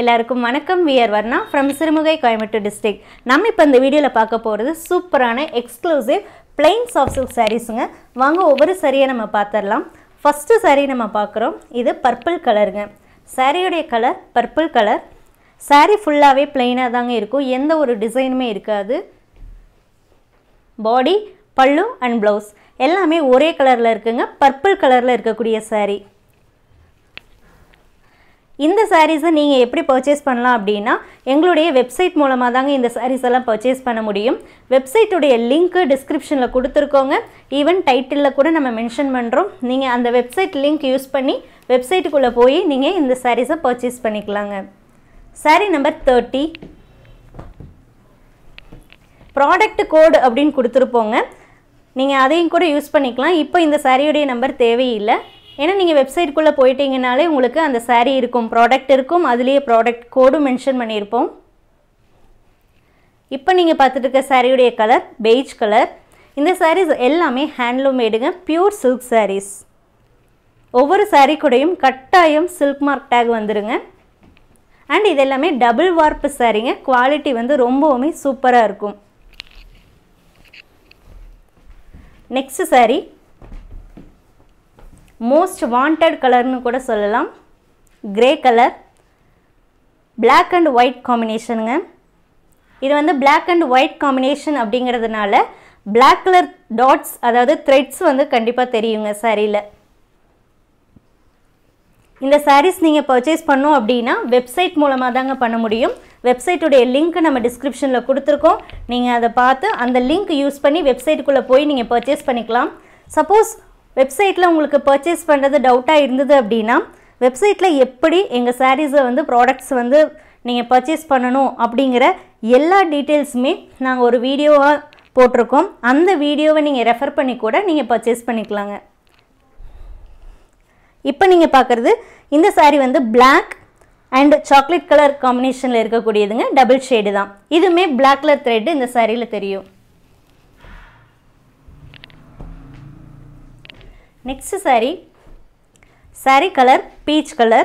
எல்லாருக்கும் வணக்கம். We are Varna from Sirumugai Kaimata District. நம்ம இப்ப இந்த வீடியோல பார்க்க போறது சூப்பரான எக்ஸ்க்ளூசிவ் plain soft silk sareesங்க. வாங்க ஒவ்வொரு saree நம்ம பார்த்தறலாம். First saree நம்ம பார்க்கறோம். இது purple colorங்க. Saree-யோட color purple color. Saree full-ஆவே plain-ஆ தாங்க இருக்கும். எந்த ஒரு டிசைனுமே இருக்காது. Body, pallu and blouse எல்லாமே ஒரே கலர்ல இருக்குங்க. Purple color-ல இருக்கக்கூடிய saree. இந்த sarees நீங்க எப்படி purchase பண்ணலாம் அப்படினா எங்களுடைய வெப்சைட் மூலமா தாங்க இந்த sarees எல்லாம் purchase பண்ண முடியும். வெப்சைட் உடைய லிங்க் description-ல கொடுத்திருக்கோங்க. ஈவன் டைட்டில்ல கூட நம்ம மென்ஷன் பண்றோம். நீங்க அந்த வெப்சைட் லிங்க் யூஸ் பண்ணி வெப்சைட்டுக்குள்ள போய் நீங்க இந்த sarees-ஐ purchase பண்ணிக்கலாங்க. Saree number 30. Product code அப்படினு கொடுத்திருப்போங்க. நீங்க அதையும் கூட யூஸ் பண்ணிக்கலாம். இப்போ இந்த saree-உடைய நம்பர் தேவையில்ல. ஏனா நீங்க வெப்சைட் குள்ள போய்ட்டீங்கனாலே உங்களுக்கு அந்த saree இருக்கும் product இருக்கும் அதுலயே product code மென்ஷன் பண்ணிருப்போம். இப்போ நீங்க பார்த்துட்டு இருக்க saree உடைய கலர் beige கலர். இந்த sarees எல்லாமே handloom made-ங்க pure silk sarees. ஒவ்வொரு saree கூடயும் கட்டாயம் silk mark tag வந்துருங்க. and இது எல்லாமே double warp saree-ங்க. குவாலிட்டி வந்து ரொம்பவே சூப்பரா இருக்கும். Next saree most wanted color nu kuda sollalam grey color black and white combination nga idu vandu black and white combination abdingiradunala black color dots adhaadu threads vandu kandipa theriyunga saree la inda sarees neenga purchase pannu abdina website moolama daanga panna mudiyum website ude link nama description la kuduthirkom neenga adha paathu andha link use panni website kulla poi neenga purchase panikalam suppose website la ungalku purchase பண்றது டவுட்டா இருந்தது அப்படினா website-ல எப்படி எங்க sarees வந்து products வந்து நீங்க purchase பண்ணனும் அப்படிங்கற எல்லா details-மே நாங்க ஒரு வீடியோவா போட்டுருக்கோம் அந்த வீடியோவை நீங்க ரெஃபர் பண்ணி கூட நீங்க purchase பண்ணிக்கலாங்க இப்போ நீங்க பார்க்கிறது இந்த saree வந்து black and chocolate color combination-ல இருக்க கூடியதுங்க double shade தான் இதுமே black color thread இந்த saree-ல தெரியும் Next saree, saree color peach color.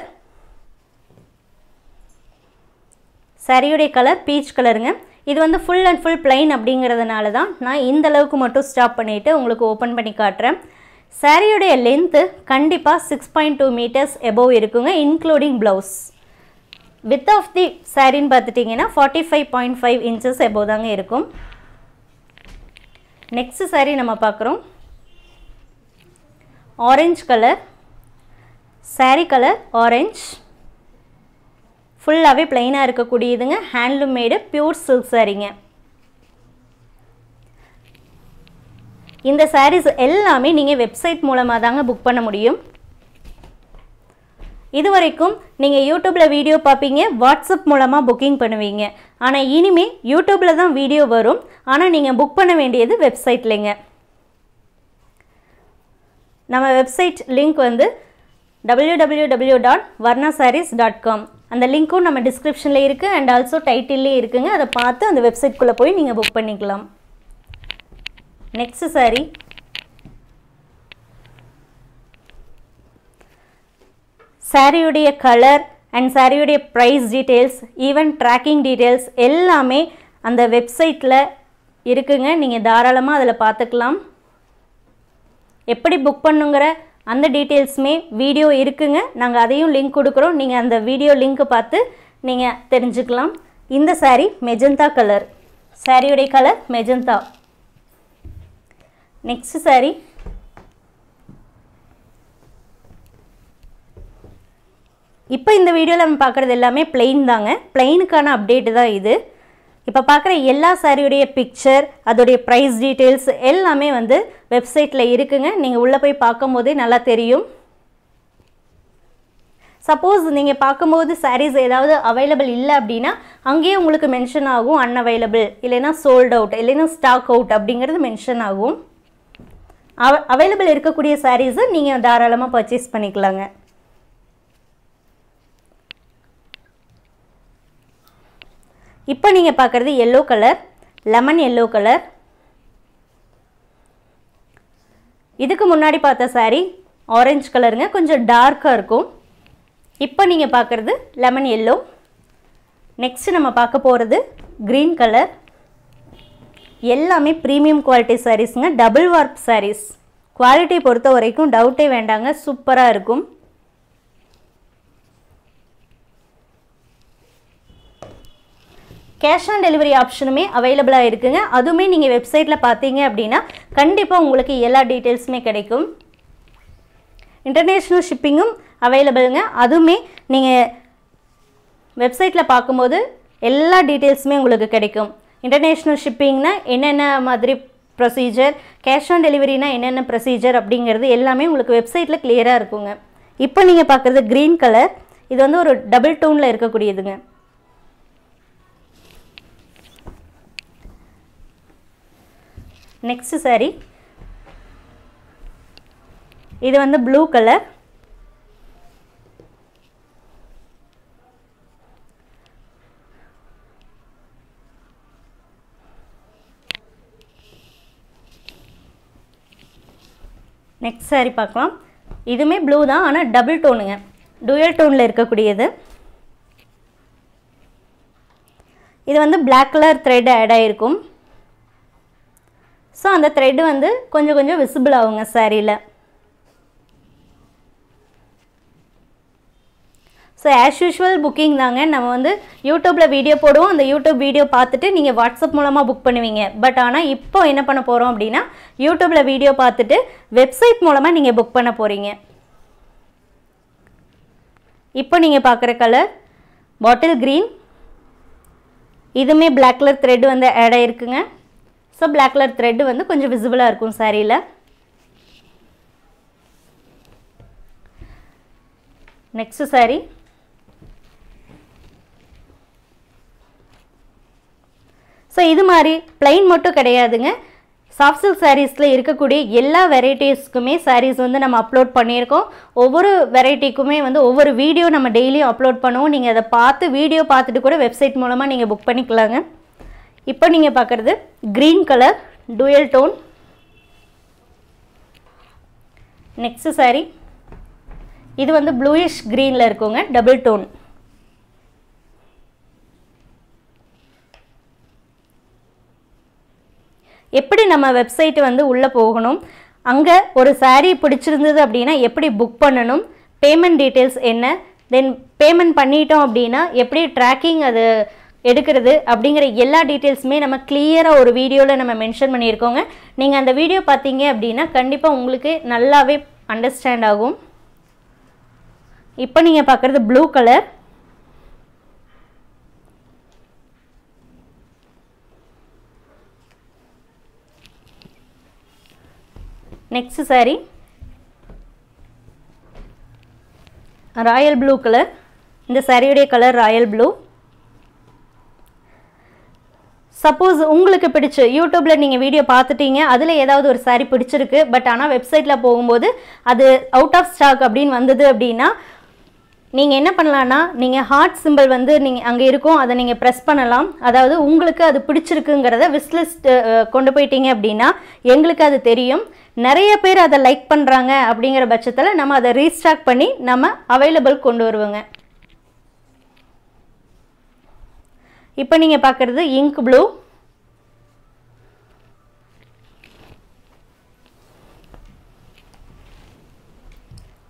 Saree உடைய color peach colorங்க. இது வந்து full and full plain அப்படிங்கிறதுனால தான் நான் இந்த அளவுக்கு மட்டும் ஸ்டாப் பண்ணிட்டு உங்களுக்கு ஓபன் பண்ணி காட்றேன். saree உடைய length கண்டிப்பா 6.2 meters above இருக்குங்க including blouse. Width of the saree ன்னு பார்த்துட்டீங்கன்னா 45.5 inches above தாங்க இருக்கும். Next saree நம்ம பார்க்கறோம். Orange color, saree color orange, full away plain ah irukkudiyenga handloom made pure silk saree-nga. இந்த sarees எல்லாமே நீங்க வெப்சைட் மூலமா தாங்க புக் பண்ண முடியும். இதுவரைக்கும் நீங்க YouTubeல வீடியோ பாப்பீங்க, WhatsApp மூலமா புக்கிங் பண்ணுவீங்க. ஆனா இனிமே YouTubeல தான் வீடியோ வரும். ஆனா நீங்க புக் பண்ண வேண்டியது வெப்சைட்லங்க. நம்ம வெப்சைட் லிங்க் வந்து www.varnaasarees.com அந்த லிங்க்கும் நம்ம டிஸ்கிரிப்ஷன்ல இருக்கு and also டைட்டில்லே இருக்குங்க அத பார்த்து அந்த வெப்சைட் குள்ள போய் நீங்க புக் பண்ணிக்கலாம் next saree saree உடைய கலர் and saree உடைய price details even tracking details எல்லாமே அந்த வெப்சைட்ல இருக்குங்க நீங்க தாராளமா அதல பார்த்துக்கலாம் எப்படி புக் பண்ணுங்கற அந்த டீடைல்ஸ்மே வீடியோ இருக்குங்க நாங்க அதையும் லிங்க் கொடுக்கிறோம் நீங்க அந்த வீடியோ லிங்க் பார்த்து நீங்க தெரிஞ்சுக்கலாம் இந்த saree மெஜந்தா கலர் saree உடைய கலர் மெஜந்தா next saree இப்போ இந்த வீடியோல நம்ம பார்க்கிறது எல்லாமே plain தாங்க plain-க்கான அப்டேட் தான் இது இப்ப பார்க்குற எல்லா saree உடைய picture அதோட price details எல்லாமே வந்து வெப்சைட்ல இருக்குங்க நீங்க உள்ள போய் பாக்கும்போது நல்லா தெரியும் சப்போஸ் நீங்க பாக்கும்போது sarees ஏதாவது available இல்ல அப்படினா அங்கேயே உங்களுக்கு மென்ஷன் ஆகும் unavailable இல்லனா sold out இல்லனா stock out அப்படிங்கிறது மென்ஷன் ஆகும் available இருக்க கூடிய sarees நீங்க தாராளமா purchase பண்ணிக்கலாங்க இப்போ நீங்க பார்க்கிறது yellow color lemon yellow color இதுக்கு முன்னாடி பார்த்த saree orange colorங்க கொஞ்சம் dark-ஆ இருக்கும் இப்போ நீங்க பார்க்கிறது lemon yellow Next, we will see green color. எல்லாமே premium quality sarees, double warp sarees. Quality பொறுத்த வரைக்கும் டவுட் வேண்டாங்க, சூப்பரா இருக்கும். Cash and delivery option is available. இருக்குங்க. அதுமே நீங்க வெப்சைட்ல பாத்தீங்க அப்படினா கண்டிப்பா உங்களுக்கு எல்லா டீடைல்ஸ்மே கிடைக்கும். இன்டர்நேஷனல் ஷிப்பிங்கும் அவேலபிள்ங்க. அதுமே நீங்க வெப்சைட்ல பாக்கும்போது எல்லா டீடைல்ஸ்மே உங்களுக்கு கிடைக்கும். International shipping na enna madri procedure, cash on delivery na enna procedure abdingiradhu ellame ungalku website la clear ah irukunga. Ipo neenga paakradhu green color, idu vandu oru double tone la irukku kudiyadunga. Next saree idu vandu blue color, next saree paakalam idume blue da ana double tone ga dual tone la irukudiyadhu idu vandu black color thread add airukum so and the thread vandu konja konja visible avunga saree la so as usual booking daanga nama vandu youtube la video poduvom and youtube video paathittu neenga whatsapp moolama book பண்ணுவீங்க but ana ipo enna panna porom appadina youtube la video paathittu website moolama neenga book panna poringa ipo neenga paakra color bottle green idume black color thread vandu add aayirukku so black color thread vandu konja visible ah irukum saree la. Next saree so idu mari plain motto kedaiyadunga soft silk sarees la irukkudiya ella varieties kume sarees vandu nam upload pannirkom ovvoru variety kume vandu ovvoru video nam daily upload pannuvom neenga adha paathu video paathittu kuda website moolama neenga book pannikalaanga ipo neenga paakradhu green color dual tone. Next saree idu vandu bluish green la irukonga double tone. எப்படி நம்ம website வந்து உள்ள போகணும், அங்க ஒரு saree பிடிச்சிருந்தது அப்படினா எப்படி book பண்ணனும், பேமெண்ட் டீடைல்ஸ் என்ன, தென் பேமெண்ட் பண்ணிட்டோம் அப்படினா எப்படி ட்ராக்கிங் அது எடுக்கிறது அப்படிங்கற எல்லா டீடைல்ஸ்மே நம்ம கிளியரா ஒரு வீடியோல நம்ம மென்ஷன் பண்ணியிருக்கோங்க. நீங்க அந்த வீடியோ பாத்தீங்க அப்படினா கண்டிப்பா உங்களுக்கு நல்லாவே அண்டர்ஸ்டாண்ட் ஆகும். இப்போ நீங்க பார்க்கிறது blue colour. Next saree royal blue color, இந்த saree உடைய color royal blue. Suppose உங்களுக்கு பிடிச்ச YouTubeல நீங்க வீடியோ பார்த்துட்டீங்க, அதுல ஏதாவது ஒரு saree பிடிச்சிருக்கு பட் ஆனா வெப்சைட்ல போகும்போது அது out of stock அப்படினு வந்தது அப்படினா நீங்க என்ன பண்ணலாம்னா நீங்க ஹார்ட் சிம்பல் வந்து நீங்க அங்க இருக்கும் அத நீங்க பிரஸ் பண்ணலாம். அதாவது உங்களுக்கு அது பிடிச்சிருக்குங்கறத wish list கொண்டு போய்ட்டீங்க அப்படினா உங்களுக்கு அது தெரியும். நிறைய பேர் அத லைக் பண்றாங்க அப்படிங்கற பட்சத்துல நம்ம அத ரீஸ்டாக் பண்ணி நம்ம அவேலபிள் கொண்டு வருவோங்க. இப்போ நீங்க பார்க்கிறது ink blue.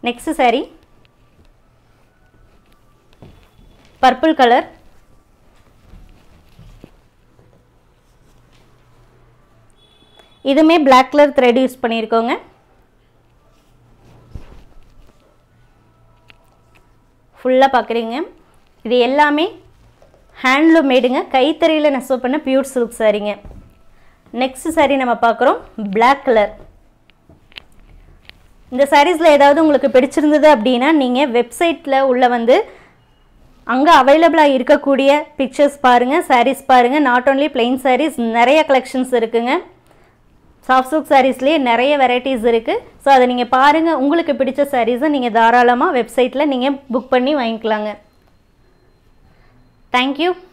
Next saree purple color. இதுமே black color thread யூஸ் பண்ணிருக்கோங்க. ஃபுல்லா பாக்குறீங்க. இது எல்லாமே ஹேண்ட்லூம் மேடுங்க, கைத்தறியில நெசவு பண்ண பியூர் silk sareeங்க. Next saree நம்ம பார்க்கறோம் black color. இந்த sareesல ஏதாவது உங்களுக்கு பிடிச்சிருந்தது அப்படினா நீங்க வெப்சைட்ல உள்ள வந்து அங்க அவேலபிளா இருக்க கூடிய pictures பாருங்க, sarees பாருங்க. not only plain sarees நிறைய collections இருக்குங்க. soft silk sarees ல நிறைய varieties இருக்கு. சோ அத நீங்க பாருங்க, உங்களுக்கு பிடிச்ச sarees நீங்க தாராளமா வெப்சைட்ல நீங்க book பண்ணி வாங்கிக்கலாங்க. Thank you.